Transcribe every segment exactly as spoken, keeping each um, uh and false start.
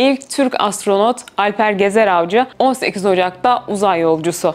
ilk Türk astronot Alper Gezeravcı on sekiz Ocak'ta uzay yolcusu.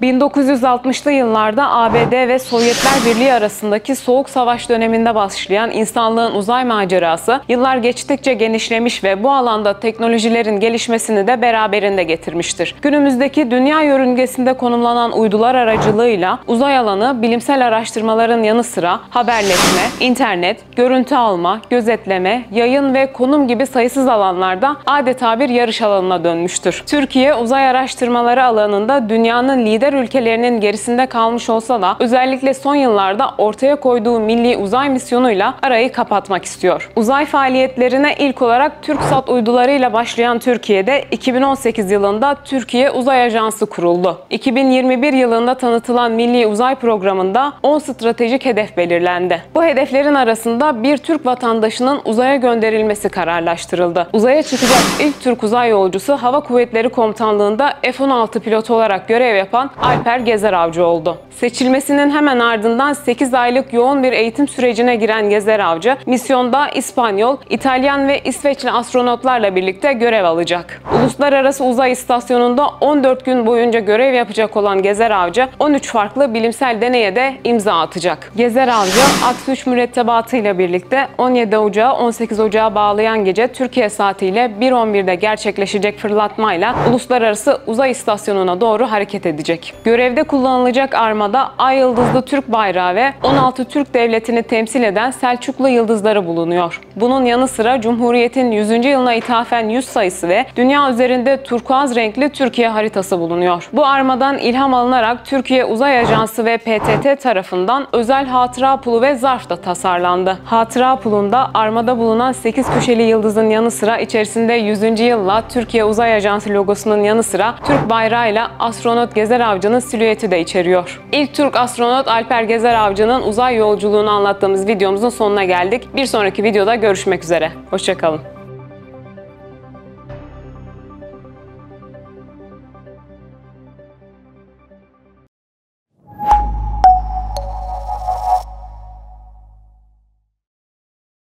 bin dokuz yüz altmışlı yıllarda A B D ve Sovyetler Birliği arasındaki Soğuk Savaş döneminde başlayan insanlığın uzay macerası yıllar geçtikçe genişlemiş ve bu alanda teknolojilerin gelişmesini de beraberinde getirmiştir. Günümüzdeki dünya yörüngesinde konumlanan uydular aracılığıyla uzay alanı bilimsel araştırmaların yanı sıra haberleşme, internet, görüntü alma, gözetleme, yayın ve konum gibi sayısız alanlarda adeta bir yarış alanına dönmüştür. Türkiye uzay araştırmaları alanında dünyanın lider ülkelerinin gerisinde kalmış olsa da özellikle son yıllarda ortaya koyduğu milli uzay misyonuyla arayı kapatmak istiyor. Uzay faaliyetlerine ilk olarak TürkSat uydularıyla başlayan Türkiye'de iki bin on sekiz yılında Türkiye Uzay Ajansı kuruldu. iki bin yirmi bir yılında tanıtılan Milli Uzay Programı'nda on stratejik hedef belirlendi. Bu hedeflerin arasında bir Türk vatandaşının uzaya gönderilmesi kararlaştırıldı. Uzaya çıkacak ilk Türk uzay yolcusu Hava Kuvvetleri Komutanlığı'nda F on altı pilotu olarak görev yapan Alper Gezeravcı oldu. Seçilmesinin hemen ardından sekiz aylık yoğun bir eğitim sürecine giren Gezeravcı, misyonda İspanyol, İtalyan ve İsveçli astronotlarla birlikte görev alacak. Uluslararası Uzay İstasyonu'nda on dört gün boyunca görev yapacak olan Gezeravcı, on üç farklı bilimsel deneye de imza atacak. Gezeravcı, Ax üç mürettebatıyla birlikte on yedi Ocağı on sekiz Ocağa bağlayan gece Türkiye saatiyle bir on birde gerçekleşecek fırlatmayla Uluslararası Uzay İstasyonu'na doğru hareket edecek. Görevde kullanılacak armada Ay yıldızlı Türk bayrağı ve on altı Türk devletini temsil eden Selçuklu yıldızları bulunuyor. Bunun yanı sıra Cumhuriyet'in yüzüncü yılına ithafen yüz sayısı ve dünya üzerinde turkuaz renkli Türkiye haritası bulunuyor. Bu armadan ilham alınarak Türkiye Uzay Ajansı ve P T T tarafından özel hatıra pulu ve zarf da tasarlandı. Hatıra pulunda armada bulunan sekiz köşeli yıldızın yanı sıra içerisinde yüzüncü yılla Türkiye Uzay Ajansı logosunun yanı sıra Türk bayrağıyla astronot Gezeravcı Avcı'nın silüeti de içeriyor. İlk Türk astronot Alper Gezeravcı'nın uzay yolculuğunu anlattığımız videomuzun sonuna geldik. Bir sonraki videoda görüşmek üzere. Hoşça kalın.